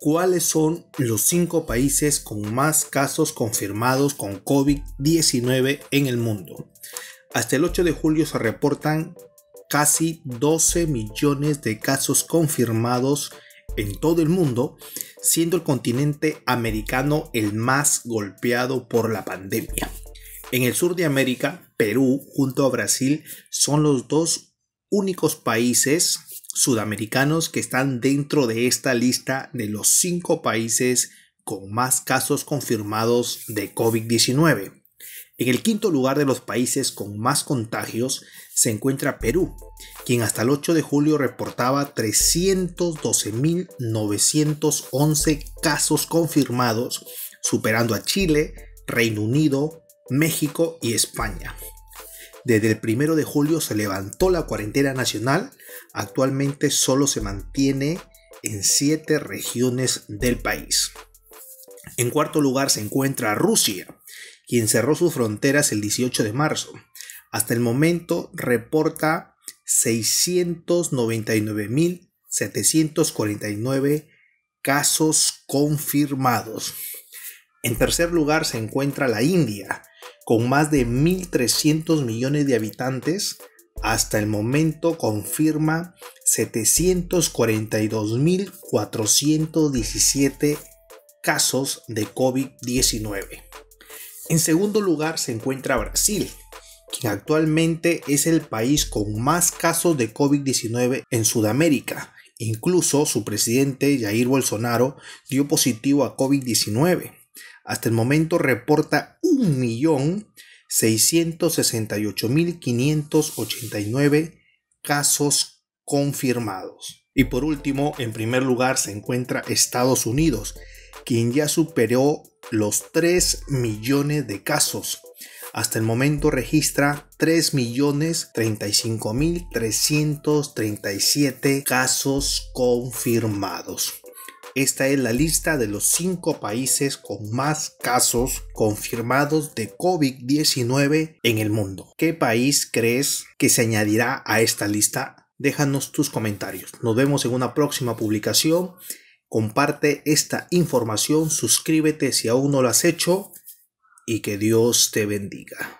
¿Cuáles son los 5 países con más casos confirmados con COVID-19 en el mundo? Hasta el 8 de julio se reportan casi 12 millones de casos confirmados en todo el mundo, siendo el continente americano el más golpeado por la pandemia. En el sur de América, Perú junto a Brasil son los dos únicos países sudamericanos que están dentro de esta lista de los 5 países con más casos confirmados de COVID-19. En el quinto lugar de los países con más contagios se encuentra Perú, quien hasta el 8 de julio reportaba 312.911 casos confirmados, superando a Chile, Reino Unido, México y España. Desde el 1 de julio se levantó la cuarentena nacional. Actualmente solo se mantiene en 7 regiones del país. En cuarto lugar se encuentra Rusia, quien cerró sus fronteras el 18 de marzo. Hasta el momento reporta 699.749 casos confirmados. En tercer lugar se encuentra la India, con más de 1.300 millones de habitantes. Hasta el momento confirma 742.417 casos de COVID-19. En segundo lugar se encuentra Brasil, quien actualmente es el país con más casos de COVID-19 en Sudamérica. Incluso su presidente Jair Bolsonaro dio positivo a COVID-19. Hasta el momento reporta 1.668.589 casos confirmados. Y por último, en primer lugar se encuentra Estados Unidos, quien ya superó los 3 millones de casos. Hasta el momento registra 3.035.337 casos confirmados. Esta es la lista de los 5 países con más casos confirmados de COVID-19 en el mundo. ¿Qué país crees que se añadirá a esta lista? Déjanos tus comentarios. Nos vemos en una próxima publicación. Comparte esta información, suscríbete si aún no lo has hecho y que Dios te bendiga.